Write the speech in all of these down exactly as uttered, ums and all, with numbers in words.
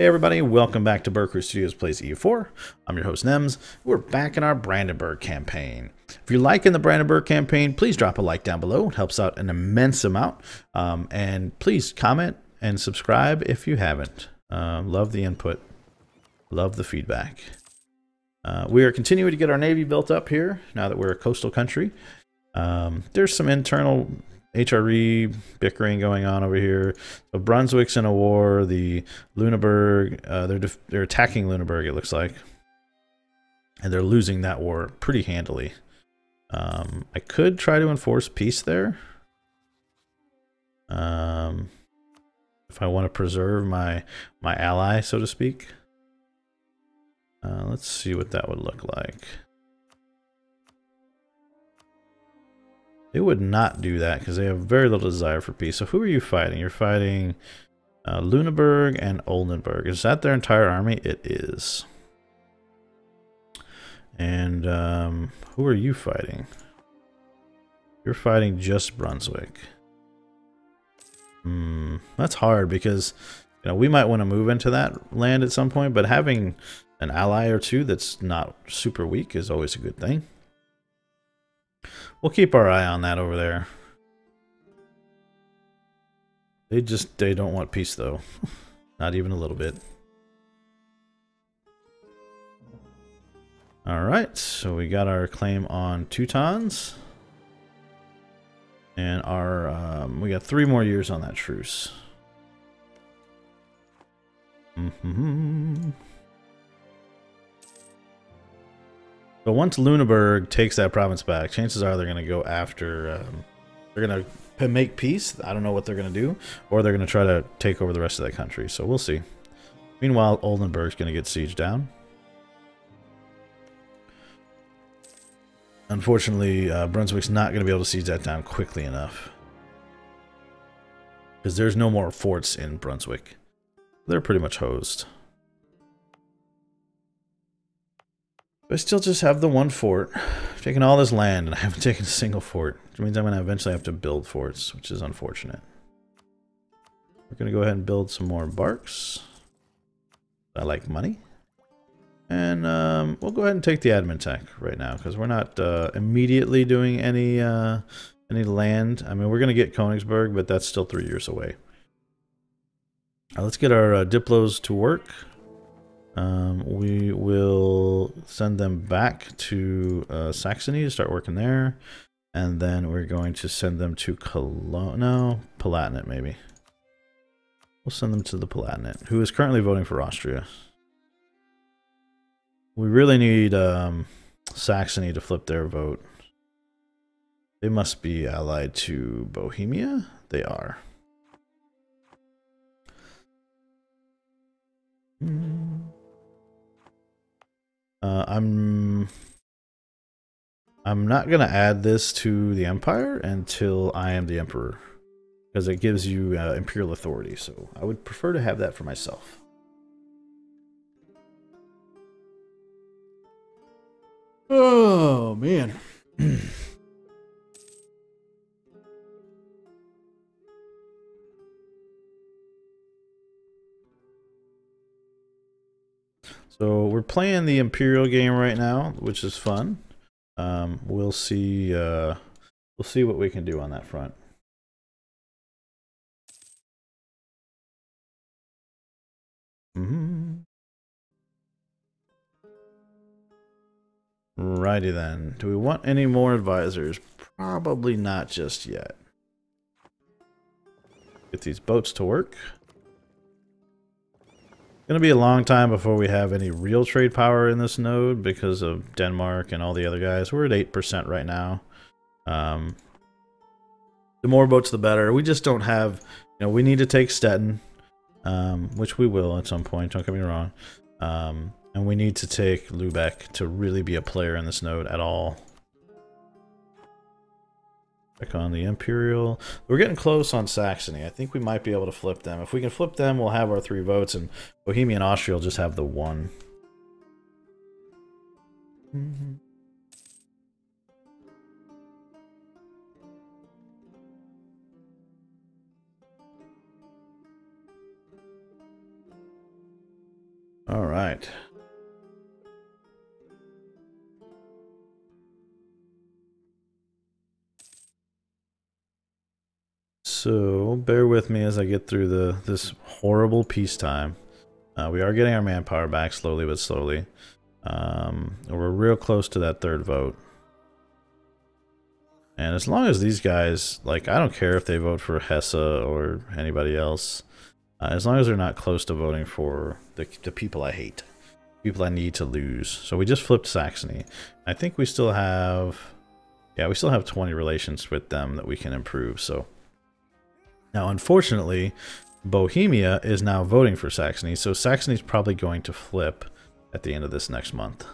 Hey everybody, welcome back to BerCrew Studios Plays E U four. I'm your host Nems. We're back in our Brandenburg campaign. If you're liking the Brandenburg campaign, please drop a like down below. It helps out an immense amount. Um, and please comment and subscribe if you haven't. Uh, love the input. Love the feedback. Uh, we are continuing to get our navy built up here now that we're a coastal country. Um, there's some internal H R E bickering going on over here. So Brunswick's in a war. The Lüneburg, uh, they're def they're attacking Lüneburg, it looks like, and they're losing that war pretty handily. Um, I could try to enforce peace there, um, if I want to preserve my my ally, so to speak. Uh, let's see what that would look like. They would not do that because they have very little desire for peace. So who are you fighting? You're fighting uh, Lüneburg and Oldenburg. Is that their entire army? It is. And um, who are you fighting? You're fighting just Brunswick. Hmm, that's hard because you know we might want to move into that land at some point, but having an ally or two that's not super weak is always a good thing. We'll keep our eye on that over there. They just, they don't want peace though. Not even a little bit. Alright, so we got our claim on Teutons. And our, um, we got three more years on that truce. Mm-hmm. But once Lüneburg takes that province back, chances are they're going to go after, um, they're going to make peace. I don't know what they're going to do, or they're going to try to take over the rest of that country. So we'll see. Meanwhile, Oldenburg's going to get sieged down. Unfortunately, uh, Brunswick's not going to be able to siege that down quickly enough, because there's no more forts in Brunswick. They're pretty much hosed. I still just have the one fort. I've taken all this land and I haven't taken a single fort, which means I'm going to eventually have to build forts, which is unfortunate. We're going to go ahead and build some more barks. I like money. And um, we'll go ahead and take the admin tech right now, because we're not uh, immediately doing any, uh, any land. I mean, we're going to get Königsberg, but that's still three years away. Now let's get our uh, diplos to work. Um, we will send them back to uh, Saxony to start working there, and then we're going to send them to Cologne. No, Palatinate maybe. We'll send them to the Palatinate, who is currently voting for Austria. We really need um, Saxony to flip their vote. They must be allied to Bohemia. They are. Mm. Uh, I'm I'm not gonna add this to the Empire until I am the Emperor, because it gives you uh, imperial authority. So I would prefer to have that for myself. Oh man. So we're playing the imperial game right now, which is fun. Um, we'll see. Uh, we'll see what we can do on that front. Mm-hmm. Righty then. Do we want any more advisors? Probably not just yet. Get these boats to work. It's going to be a long time before we have any real trade power in this node because of Denmark and all the other guys. We're at eight percent right now. Um, the more boats, the better. We just don't have, you know, we need to take Stettin, um, which we will at some point, don't get me wrong. Um, and we need to take Lubeck to really be a player in this node at all. Check on the Imperial. We're getting close on Saxony. I think we might be able to flip them. If we can flip them, we'll have our three votes, and Bohemia and Austria will just have the one. Mm-hmm. All right. So bear with me as I get through the this horrible peacetime. Uh, we are getting our manpower back slowly but slowly. Um, we're real close to that third vote. And as long as these guys, like, I don't care if they vote for Hesse or anybody else, uh, as long as they're not close to voting for the, the people I hate, people I need to lose. So we just flipped Saxony. I think we still have, yeah, we still have twenty relations with them that we can improve. So. Now, unfortunately, Bohemia is now voting for Saxony, so Saxony's probably going to flip at the end of this next month.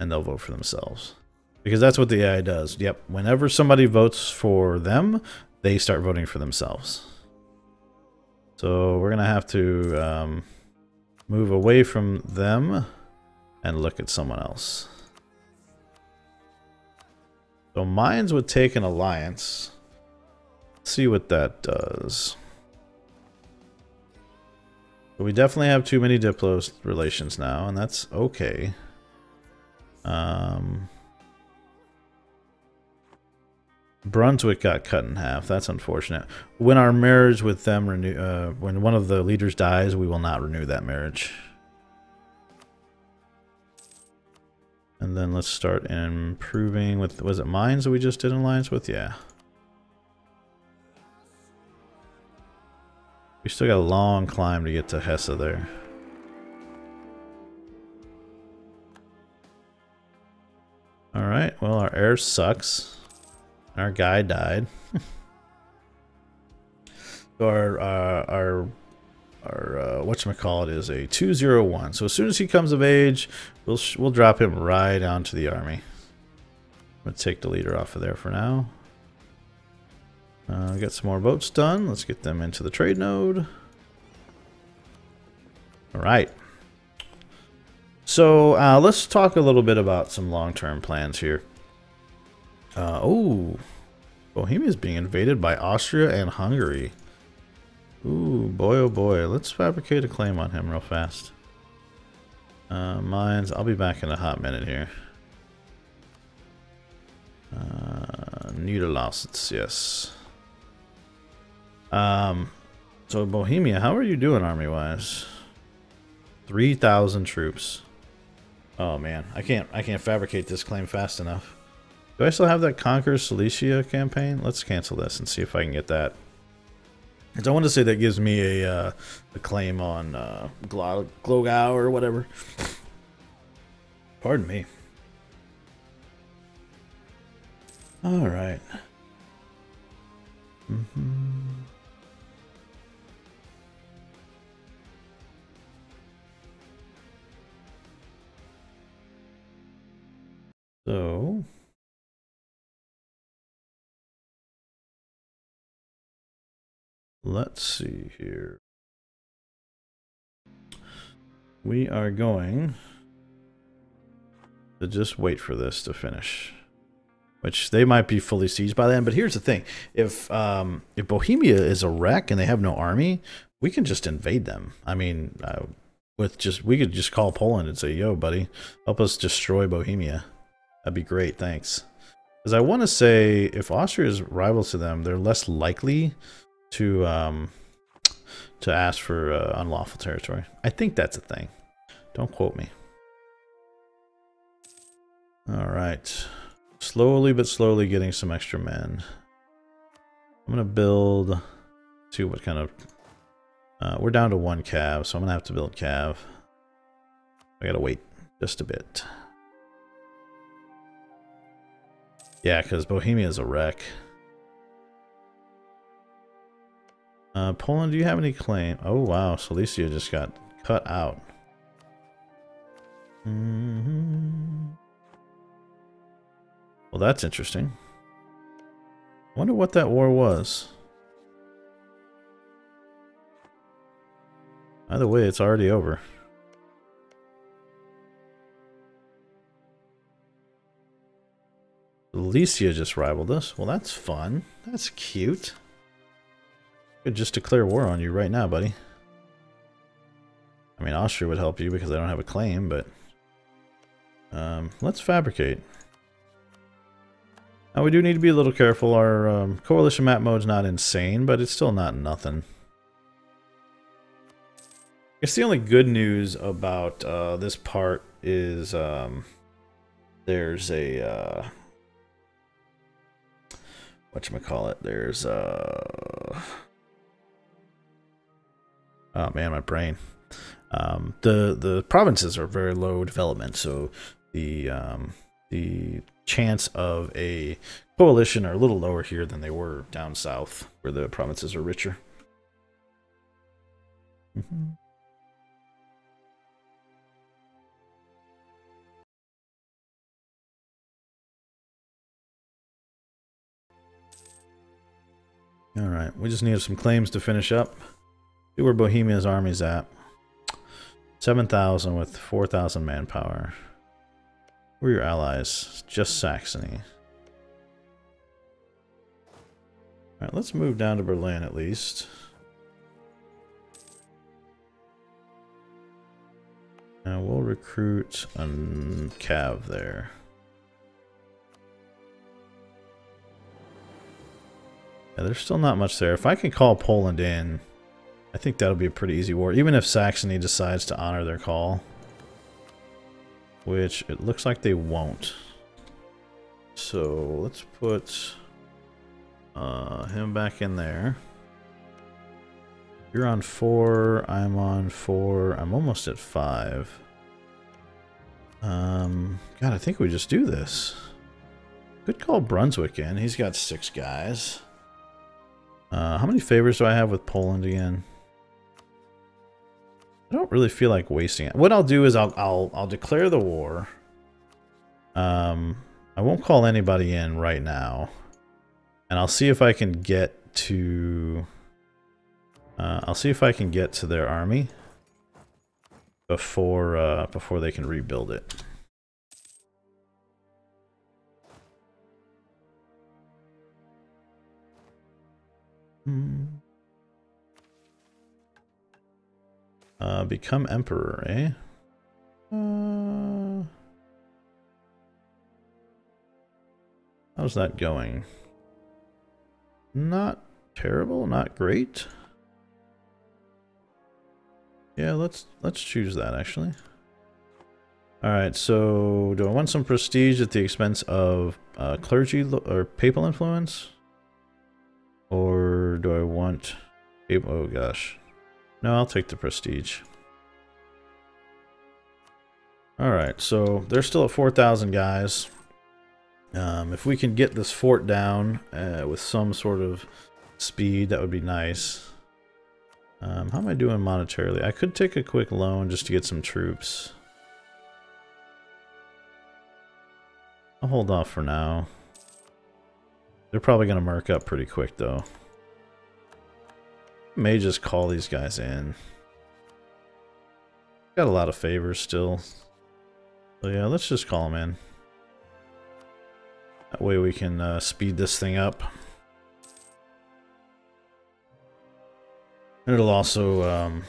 And they'll vote for themselves. Because that's what the A I does. Yep, whenever somebody votes for them, they start voting for themselves. So we're going to have to um, move away from them and look at someone else. So Mainz would take an alliance. See what that does. But we definitely have too many Diplo relations now, and that's okay. Um, Brunswick got cut in half. That's unfortunate. When our marriage with them renew, uh, when one of the leaders dies, we will not renew that marriage. And then let's start improving with. Was it Mainz that we just did an alliance with? Yeah. We still got a long climb to get to Hesse there. Alright, well, our air sucks. Our guy died. So our, uh, our, our uh, whatchamacallit is a two zero one. So as soon as he comes of age, we'll, sh we'll drop him right down to the army. Let's take the leader off of there for now. Uh, we got some more boats done. Let's get them into the trade node. Alright. So, uh, let's talk a little bit about some long-term plans here. Uh, oh, Bohemia is being invaded by Austria and Hungary. Ooh, boy, oh boy. Let's fabricate a claim on him real fast. Uh, mines. I'll be back in a hot minute here. Uh, Niederlausitz, yes. Um, so Bohemia, how are you doing army-wise? three thousand troops. Oh man, I can't, I can't fabricate this claim fast enough. Do I still have that Conquer Silesia campaign? Let's cancel this and see if I can get that. Because I want to say that gives me a, uh, a claim on uh, Glo Glogau or whatever. Pardon me. All right. Mm-hmm. So, let's see here. We are going to just wait for this to finish, which they might be fully seized by then. But here's the thing. If, um, if Bohemia is a wreck and they have no army, we can just invade them. I mean, uh, with just, we could just call Poland and say, yo, buddy, help us destroy Bohemia. That'd be great, thanks. Because I want to say, if Austria is rivals to them, they're less likely to um, to ask for uh, unlawful territory. I think that's a thing. Don't quote me. All right, slowly but slowly getting some extra men. I'm gonna build. See what kind of. Uh, we're down to one cav, so I'm gonna have to build cav. I gotta wait just a bit. Yeah, because Bohemia is a wreck. Uh, Poland, do you have any claim? Oh, wow. Silesia just got cut out. Mm-hmm. Well, that's interesting. I wonder what that war was. Either way, it's already over. Silesia just rivaled us. Well, that's fun. That's cute. Could just declare war on you right now, buddy. I mean, Austria would help you because I don't have a claim, but... Um, let's fabricate. Now, we do need to be a little careful. Our um, coalition map mode's not insane, but it's still not nothing. I guess the only good news about uh, this part is um, there's a... Uh, whatchamacallit, there's uh oh man, my brain. Um, the the provinces are very low development, so the um, the chance of a coalition are a little lower here than they were down south, where the provinces are richer. Mm-hmm. All right, we just need some claims to finish up. See where Bohemia's army's at. seven thousand with four thousand manpower. Who are your allies? Just Saxony. All right, let's move down to Berlin at least. Now we'll recruit a cav there. Yeah, there's still not much there. If I can call Poland in, I think that'll be a pretty easy war, even if Saxony decides to honor their call. Which, it looks like they won't. So, let's put uh, him back in there. You're on four, I'm on four, I'm almost at five. Um, God, I think we just do this. Could call Brunswick in, he's got six guys. Uh, how many favors do I have with Poland again? I don't really feel like wasting it. What I'll do is I'll I'll I'll declare the war. Um, I won't call anybody in right now, and I'll see if I can get to. Uh, I'll see if I can get to their army before uh, before they can rebuild it. Uh, become emperor, eh? Uh, how's that going? Not terrible, not great. Yeah, let's let's choose that actually. All right, so do I want some prestige at the expense of uh, clergy or papal influence? Or do I want... Oh gosh. No, I'll take the prestige. Alright, so they're still at four thousand guys. Um, if we can get this fort down uh, with some sort of speed, that would be nice. Um, how am I doing monetarily? I could take a quick loan just to get some troops. I'll hold off for now. They're probably going to mark up pretty quick, though. May just call these guys in. Got a lot of favors still. So yeah, let's just call them in. That way we can uh, speed this thing up. And it'll also... Um,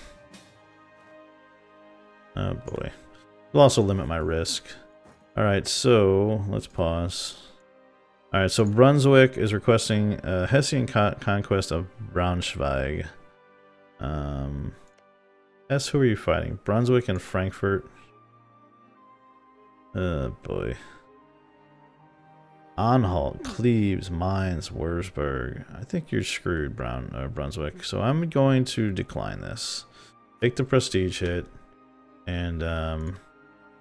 oh boy. It'll also limit my risk. Alright, so let's pause. Alright, so Brunswick is requesting a Hessian con conquest of Braunschweig. Um, Hess, who are you fighting? Brunswick and Frankfurt. Oh boy. Anhalt, Cleves, Mainz, Wurzburg. I think you're screwed, Brown uh, Brunswick. So I'm going to decline this. Take the prestige hit. And um,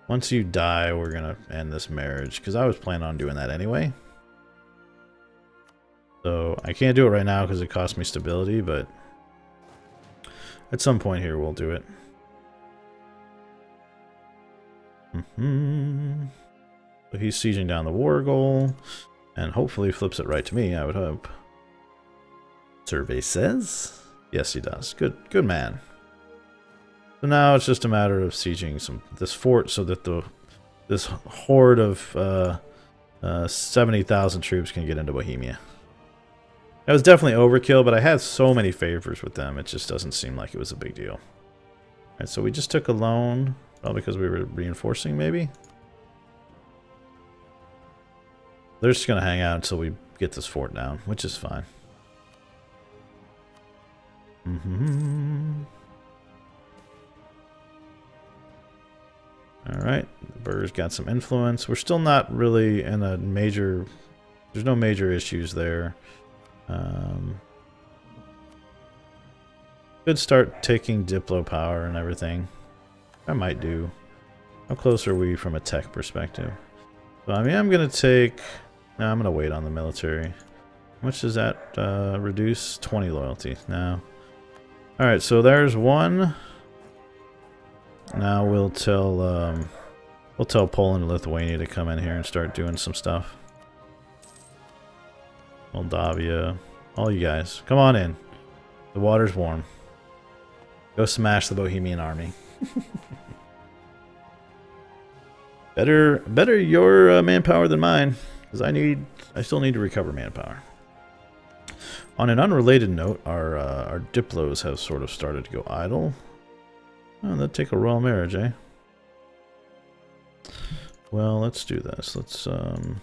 once you die, we're going to end this marriage. Because I was planning on doing that anyway. So I can't do it right now because it cost me stability, but at some point here we'll do it. Mm-hmm. So he's sieging down the war goal, and hopefully flips it right to me, I would hope. Survey says? Yes, he does. Good, good man. So now it's just a matter of sieging some this fort so that the this horde of uh, uh, seventy thousand troops can get into Bohemia. That was definitely overkill, but I had so many favors with them, it just doesn't seem like it was a big deal. Alright, so we just took a loan. Well, because we were reinforcing, maybe? They're just going to hang out until we get this fort down, which is fine. Mm-hmm. Alright, the burghers got some influence. We're still not really in a major... There's no major issues there. Um, could start taking Diplo power and everything. I might do. How close are we from a tech perspective? So, I mean, I'm going to take... No, I'm going to wait on the military. How much does that uh, reduce? twenty loyalty. No. Alright, so there's one. Now we'll tell um, we'll tell Poland and Lithuania to come in here and start doing some stuff. Moldavia. All you guys. Come on in. The water's warm. Go smash the Bohemian army. Better better your uh, manpower than mine. Because I need I still need to recover manpower. On an unrelated note, our uh, our diplos have sort of started to go idle. Oh, that'd take a royal marriage, eh? Well, let's do this. Let's um,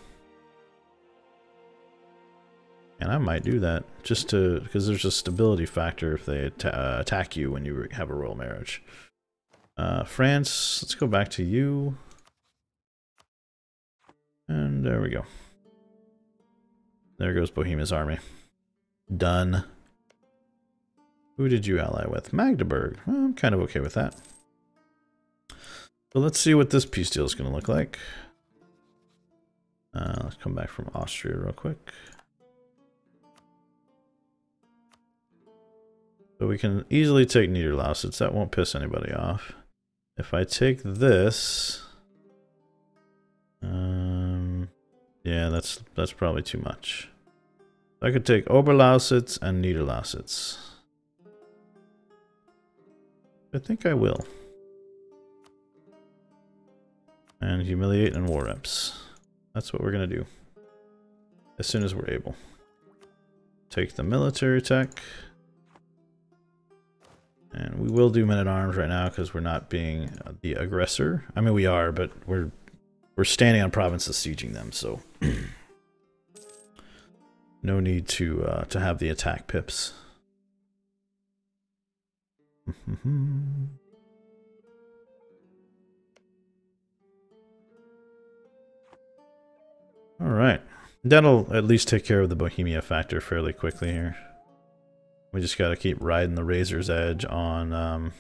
and I might do that just to because there's a stability factor if they at uh, attack you when you have a royal marriage. Uh, France, let's go back to you, and there we go. There goes Bohemia's army. Done. Who did you ally with? Magdeburg. Well, I'm kind of okay with that. So let's see what this peace deal is going to look like. Uh, let's come back from Austria real quick. So we can easily take Niederlausitz. That won't piss anybody off. If I take this... Um, yeah, that's, that's probably too much. I could take Oberlausitz and Niederlausitz. I think I will. And humiliate and war reps. That's what we're going to do. As soon as we're able. Take the military tech. And we will do men-at-arms right now because we're not being the aggressor. I mean, we are, but we're, we're standing on provinces sieging them, so... No need to uh, to have the attack pips. All right, that'll at least take care of the Bohemia factor fairly quickly here. We just got to keep riding the razor's edge on um,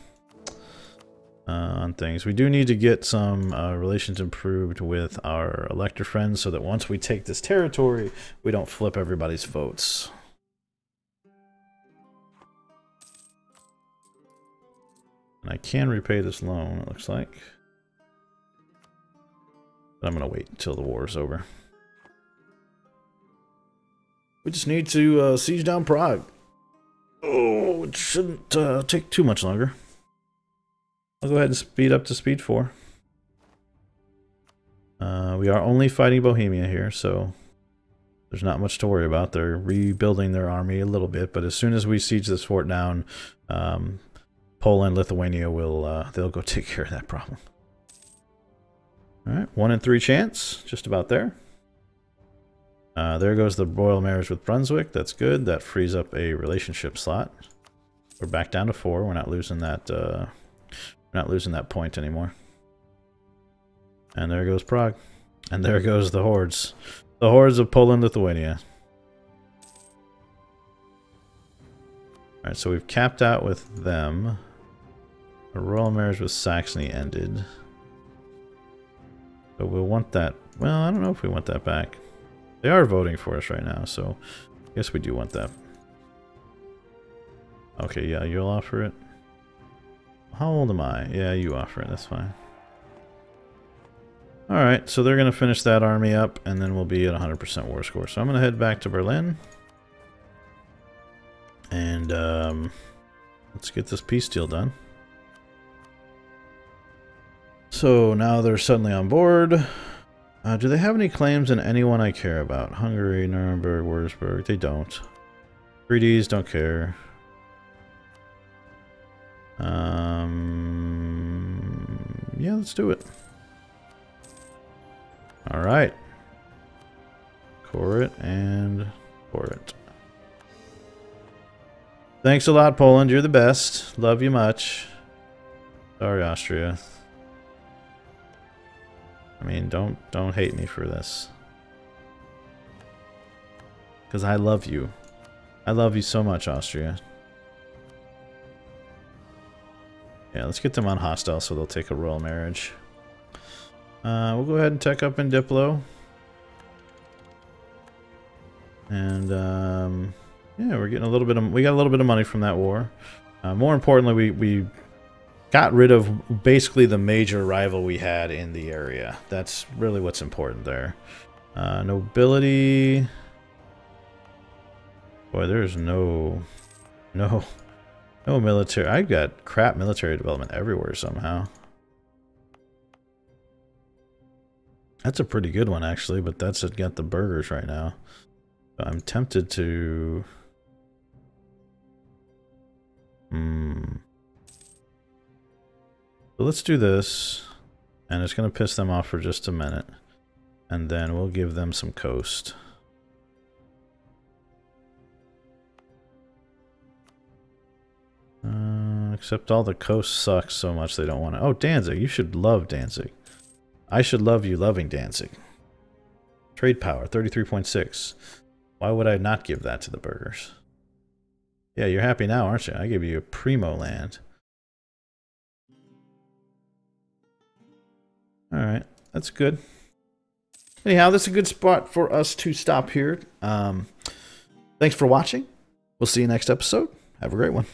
uh, on things. We do need to get some uh, relations improved with our elector friends so that once we take this territory, we don't flip everybody's votes. And I can repay this loan, it looks like. But I'm going to wait until the war is over. We just need to uh, siege down Prague. Oh, it shouldn't uh, take too much longer. I'll go ahead and speed up to speed four. Uh, we are only fighting Bohemia here, so there's not much to worry about. They're rebuilding their army a little bit, but as soon as we siege this fort down... Um, Poland, Lithuania will, uh, they'll go take care of that problem. Alright, one in three chance, just about there. Uh, there goes the royal marriage with Brunswick, that's good, that frees up a relationship slot. We're back down to four, we're not losing that, uh, we're not losing that point anymore. And there goes Prague. And there goes the hordes. The hordes of Poland, Lithuania. Alright, so we've capped out with them. The royal marriage with Saxony ended. But we'll want that... Well, I don't know if we want that back. They are voting for us right now, so... I guess we do want that. Okay, yeah, you'll offer it. How old am I? Yeah, you offer it, that's fine. Alright, so they're going to finish that army up, and then we'll be at one hundred percent war score. So I'm going to head back to Berlin. And um, let's get this peace deal done. So now they're suddenly on board. Uh, do they have any claims on anyone I care about? Hungary, Nuremberg, Wurzburg. They don't. three Ds don't care. Um, Yeah, let's do it. Alright. Core it and core it. Thanks a lot, Poland. You're the best. Love you much. Sorry, Austria. I mean, don't don't hate me for this. Because I love you. I love you so much, Austria. Yeah, let's get them on hostile so they'll take a royal marriage. Uh, we'll go ahead and tech up in Diplo. And, um... yeah, we're getting a little bit of... We got a little bit of money from that war. Uh, more importantly, we... we got rid of basically the major rival we had in the area. That's really what's important there. Uh, nobility. Boy, there's no, no, no military. I've got crap military development everywhere somehow. That's a pretty good one actually, but that's it, got the burgers right now. I'm tempted to. Hmm. So let's do this, and it's going to piss them off for just a minute, and then we'll give them some coast. Uh, except all the coast sucks so much they don't want to. Oh, Danzig, you should love Danzig. I should love you loving Danzig. Trade power, thirty-three point six. Why would I not give that to the burgers? Yeah, you're happy now, aren't you? I give you a primo land. Alright, that's good. Anyhow, that's a good spot for us to stop here. Um, thanks for watching. We'll see you next episode. Have a great one.